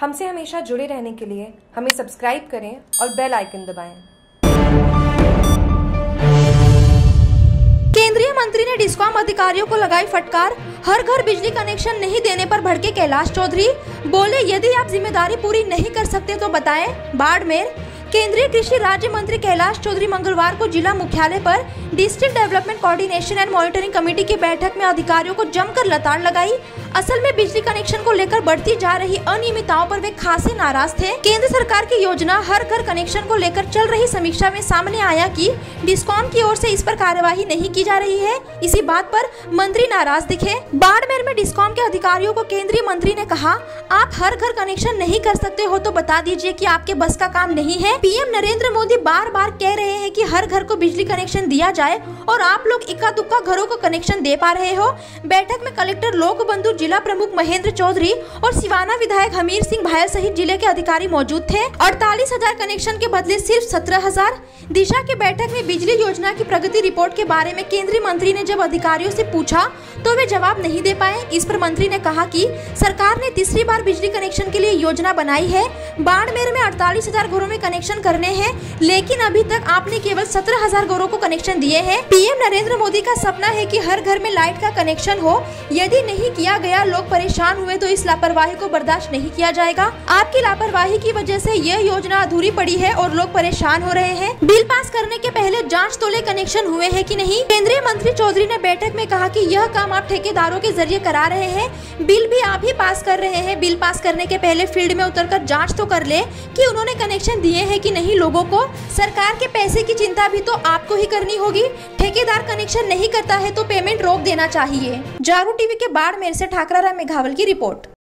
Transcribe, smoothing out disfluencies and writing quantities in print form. हमसे हमेशा जुड़े रहने के लिए हमें सब्सक्राइब करें और बेल आइकन दबाएं। केंद्रीय मंत्री ने डिस्कॉम अधिकारियों को लगाई फटकार, हर घर बिजली कनेक्शन नहीं देने पर भड़के कैलाश चौधरी, बोले यदि आप जिम्मेदारी पूरी नहीं कर सकते तो बताएं। बाड़मेर केंद्रीय कृषि राज्य मंत्री कैलाश चौधरी मंगलवार को जिला मुख्यालय पर district development coordination and monitoring committee की बैठक में अधिकारियों को जमकर लताड़ लगाई। असल में बिजली कनेक्शन को लेकर बढ़ती जा रही अनियमितताओं पर वे खासे नाराज थे। केंद्र सरकार की योजना हर घर कनेक्शन को लेकर चल रही समीक्षा में सामने आया कि डिस्कॉम की ओर से इस पर कार्यवाही नहीं की जा रही है। इसी बात पर मंत्री नाराज दिखे। बाड़मेर में डिस्कॉम के अधिकारियों को केंद्रीय मंत्री ने कहा, आप हर घर कनेक्शन नहीं कर सकते हो तो बता दीजिए कि आपके बस का काम नहीं है। पीएम नरेंद्र मोदी बार बार कह रहे हैं कि हर घर को बिजली कनेक्शन दिया जाए और आप लोग इक्का दुक्का घरों को कनेक्शन दे पा रहे हो। बैठक में कलेक्टर लोक बंधु, जिला प्रमुख महेंद्र चौधरी और सीवाना विधायक हमीर सिंह भायल सहित जिले के अधिकारी मौजूद थे। 48,000 कनेक्शन के बदले सिर्फ 17,000। दिशा के बैठक में बिजली योजना की प्रगति रिपोर्ट के बारे में केंद्रीय मंत्री ने जब अधिकारियों से पूछा तो वे जवाब नहीं दे पाए। इस पर मंत्री ने कहा कि सरकार ने तीसरी बार बिजली कनेक्शन के लिए योजना बनाई है। बाड़मेर में 48,000 घरों में कनेक्शन करने हैं, लेकिन अभी तक आपने केवल 17,000 घरों को कनेक्शन दिए हैं। पीएम नरेंद्र मोदी का सपना है कि हर घर में लाइट का कनेक्शन हो। यदि नहीं किया गया, लोग परेशान हुए तो इस लापरवाही को बर्दाश्त नहीं किया जाएगा। आपकी लापरवाही की वजह से यह योजना अधूरी पड़ी है और लोग परेशान हो रहे हैं। बिल पास करने के पहले जांच तोले कनेक्शन हुए हैं कि नहीं। केंद्रीय मंत्री चौधरी ने बैठक में कहा कि यह काम आप ठेकेदारों के जरिए करा रहे हैं, बिल भी आप ही पास कर रहे हैं। बिल पास करने के पहले फील्ड में उतरकर जांच तो कर ले कि उन्होंने कनेक्शन दिए हैं कि नहीं। लोगों को सरकार के पैसे की चिंता भी तो आपको ही करनी होगी। ठेकेदार कनेक्शन नहीं करता है तो पेमेंट रोक देना चाहिए। जारू टीवी के बाड़मेर से ठाकर राम मेघावल की रिपोर्ट।